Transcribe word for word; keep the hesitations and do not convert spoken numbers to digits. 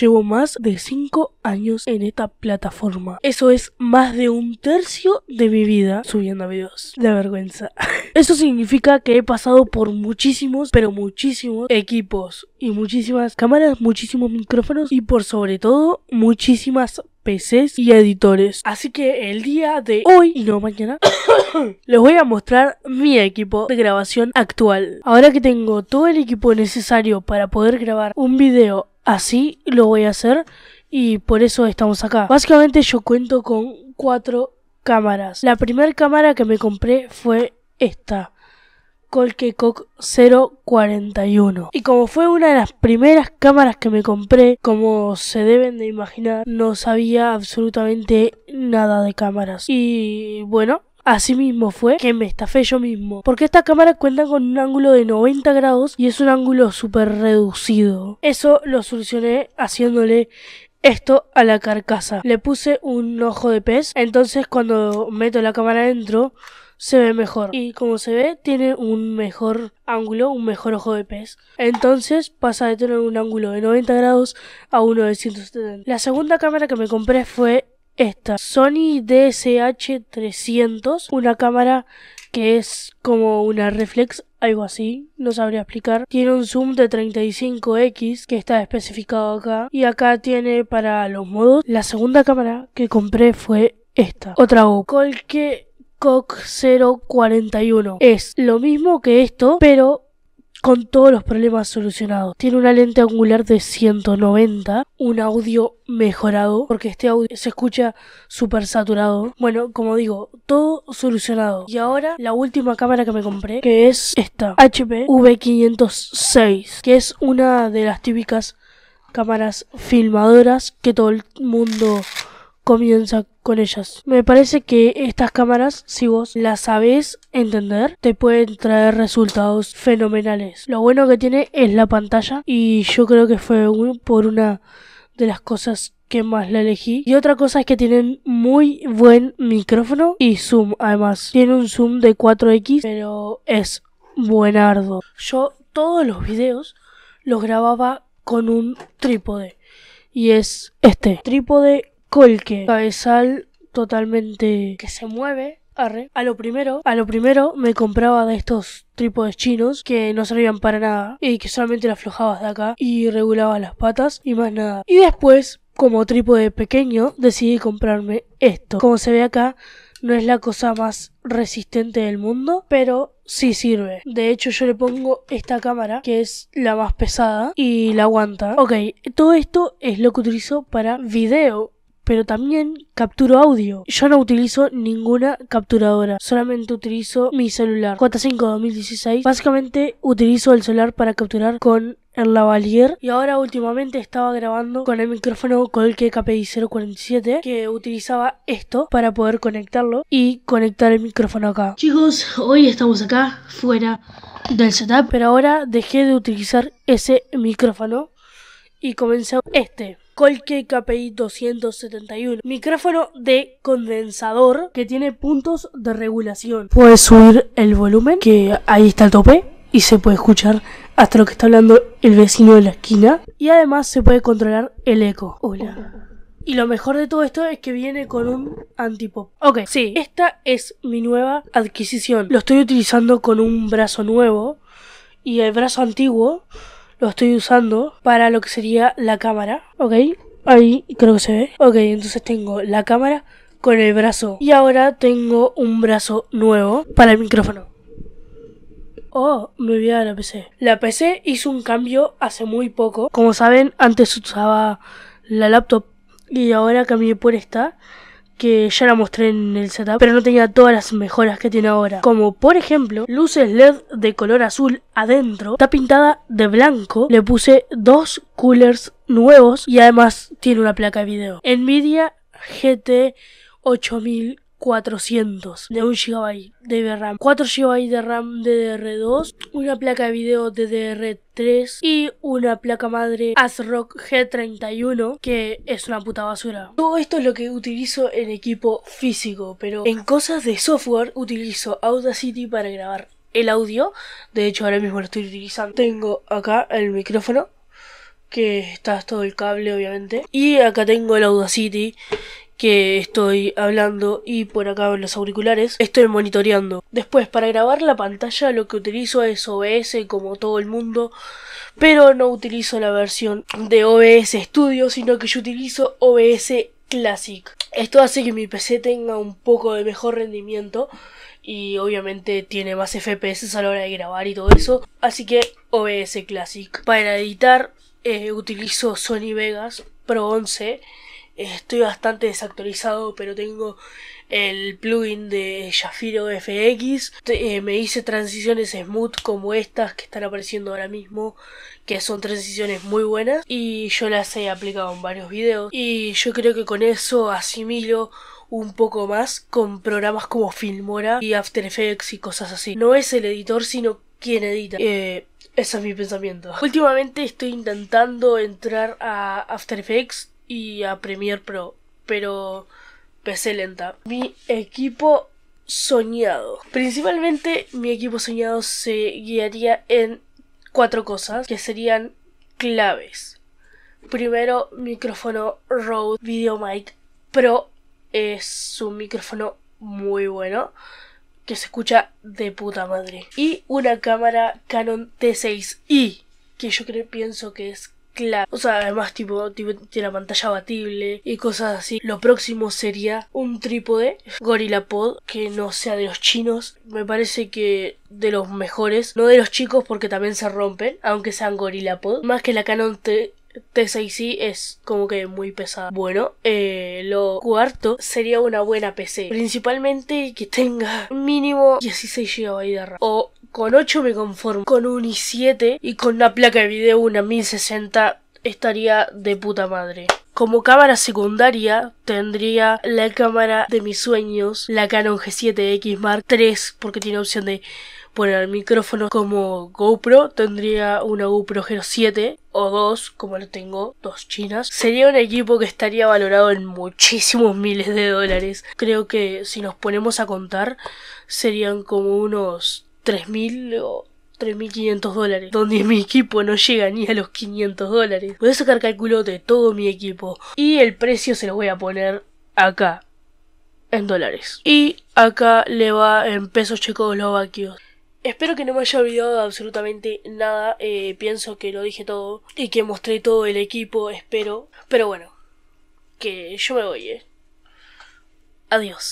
Llevo más de cinco años en esta plataforma. Eso es más de un tercio de mi vida subiendo videos. De vergüenza. Eso significa que he pasado por muchísimos, pero muchísimos equipos. Y muchísimas cámaras, muchísimos micrófonos y por sobre todo muchísimas P Cs y editores. Así que el día de hoy y no mañana les voy a mostrar mi equipo de grabación actual. Ahora que tengo todo el equipo necesario para poder grabar un video así, lo voy a hacer y por eso estamos acá. Básicamente yo cuento con cuatro cámaras. La primera cámara que me compré fue esta, KOLKE KOC cero cuarenta y uno. Y como fue una de las primeras cámaras que me compré, como se deben de imaginar, no sabía absolutamente nada de cámaras. Y bueno, así mismo fue que me estafé yo mismo, porque esta cámara cuenta con un ángulo de noventa grados y es un ángulo súper reducido. Eso lo solucioné haciéndole esto a la carcasa. Le puse un ojo de pez, entonces cuando meto la cámara adentro se ve mejor. Y como se ve, tiene un mejor ángulo, un mejor ojo de pez. Entonces pasa de tener un ángulo de noventa grados a uno de ciento setenta. La segunda cámara que me compré fue esta, Sony D S H trescientos, una cámara que es como una reflex, algo así, no sabría explicar. Tiene un zoom de treinta y cinco equis que está especificado acá. Y acá tiene para los modos. La segunda cámara que compré fue esta, otra KOLKE KOC cero cuarenta y uno. Es lo mismo que esto, pero con todos los problemas solucionados. Tiene una lente angular de ciento noventa, un audio mejorado, porque este audio se escucha súper saturado. Bueno, como digo, todo solucionado. Y ahora la última cámara que me compré, que es esta, H P V quinientos seis, que es una de las típicas cámaras filmadoras que todo el mundo comienza con ellas. Me parece que estas cámaras, si vos las sabés entender, te pueden traer resultados fenomenales. Lo bueno que tiene es la pantalla y yo creo que fue un, por una de las cosas que más la elegí. Y otra cosa es que tienen muy buen micrófono y zoom además. Tiene un zoom de cuatro equis, pero es buenardo. Yo todos los videos los grababa con un trípode y es este trípode Kolke, cabezal totalmente que se mueve, arre. A lo primero, a lo primero me compraba de estos trípodes chinos que no servían para nada y que solamente lo aflojabas de acá y regulabas las patas y más nada. Y después, como trípode pequeño, decidí comprarme esto. Como se ve acá, no es la cosa más resistente del mundo, pero sí sirve. De hecho, yo le pongo esta cámara, que es la más pesada, y la aguanta. Ok, todo esto es lo que utilizo para video, pero también capturo audio. Yo no utilizo ninguna capturadora, solamente utilizo mi celular J cinco dos mil dieciséis. Básicamente utilizo el celular para capturar con el lavalier. Y ahora últimamente estaba grabando con el micrófono KOLKE K P I cero cuarenta y siete, que utilizaba esto para poder conectarlo y conectar el micrófono acá. Chicos, hoy estamos acá fuera del setup, pero ahora dejé de utilizar ese micrófono y comencé este KOLKE K P I doscientos setenta y uno, micrófono de condensador que tiene puntos de regulación. Puedes subir el volumen, que ahí está el tope, y se puede escuchar hasta lo que está hablando el vecino de la esquina. Y además se puede controlar el eco. Hola. Y lo mejor de todo esto es que viene con un antipop. Ok, sí, esta es mi nueva adquisición. Lo estoy utilizando con un brazo nuevo y el brazo antiguo lo estoy usando para lo que sería la cámara. Ok, ahí creo que se ve. Ok, entonces tengo la cámara con el brazo. Y ahora tengo un brazo nuevo para el micrófono. Oh, me olvidaba la P C. La P C hizo un cambio hace muy poco. Como saben, antes usaba la laptop y ahora cambié por esta, que ya la mostré en el setup, pero no tenía todas las mejoras que tiene ahora. Como por ejemplo, luces L E D de color azul adentro. Está pintada de blanco. Le puse dos coolers nuevos y además tiene una placa de video Nvidia G T ocho mil cuatrocientos de un gigabyte de RAM, cuatro gigabytes de RAM D D R dos, una placa de video D D R tres y una placa madre ASRock G treinta y uno, que es una puta basura. Todo esto es lo que utilizo en equipo físico, pero en cosas de software utilizo Audacity para grabar el audio. De hecho, ahora mismo lo estoy utilizando. Tengo acá el micrófono que está todo el cable, obviamente. Y acá tengo el Audacity que estoy hablando, y por acá en los auriculares estoy monitoreando. Después, para grabar la pantalla, lo que utilizo es O B S como todo el mundo, pero no utilizo la versión de O B S Studio, sino que yo utilizo O B S Classic. Esto hace que mi P C tenga un poco de mejor rendimiento y obviamente tiene más F P S a la hora de grabar y todo eso, así que O B S Classic. Para editar eh, utilizo Sony Vegas Pro once. Estoy bastante desactualizado, pero tengo el plugin de Zafiro F X. Eh, me hice transiciones smooth como estas que están apareciendo ahora mismo, que son transiciones muy buenas. Y yo las he aplicado en varios videos. Y yo creo que con eso asimilo un poco más con programas como Filmora y After Effects y cosas así. No es el editor, sino quien edita. Eh... Ese es mi pensamiento. Últimamente estoy intentando entrar a After Effects y a Premiere Pro, pero P C lenta. Mi equipo soñado. Principalmente mi equipo soñado se guiaría en cuatro cosas, que serían claves. Primero, micrófono Rode VideoMic Pro. Es un micrófono muy bueno, que se escucha de puta madre. Y una cámara Canon T seis i, que yo creo, pienso que es claro. O sea, además tipo, tipo tiene la pantalla abatible y cosas así. Lo próximo sería un trípode Gorillapod, que no sea de los chinos. Me parece que de los mejores, no de los chicos porque también se rompen, aunque sean Gorillapod. Más que la Canon T seis i es como que muy pesada. Bueno, eh, lo cuarto sería una buena P C, principalmente que tenga mínimo dieciséis gigas de RAM. O con ocho me conformo, con un i siete y con una placa de video, una mil sesenta, estaría de puta madre. Como cámara secundaria tendría la cámara de mis sueños, la Canon G siete X Mark tres, porque tiene opción de poner micrófono. Como GoPro tendría una GoPro Hero siete o dos, como lo tengo, dos chinas. Sería un equipo que estaría valorado en muchísimos miles de dólares. Creo que si nos ponemos a contar serían como unos tres mil o tres mil quinientos dólares, donde mi equipo no llega ni a los quinientos dólares. Voy a sacar cálculo de todo mi equipo y el precio se lo voy a poner acá en dólares y acá le va en pesos checoslovaquios. Espero que no me haya olvidado de absolutamente nada. eh, Pienso que lo dije todo y que mostré todo el equipo, espero. Pero bueno, que yo me voy, eh. Adiós.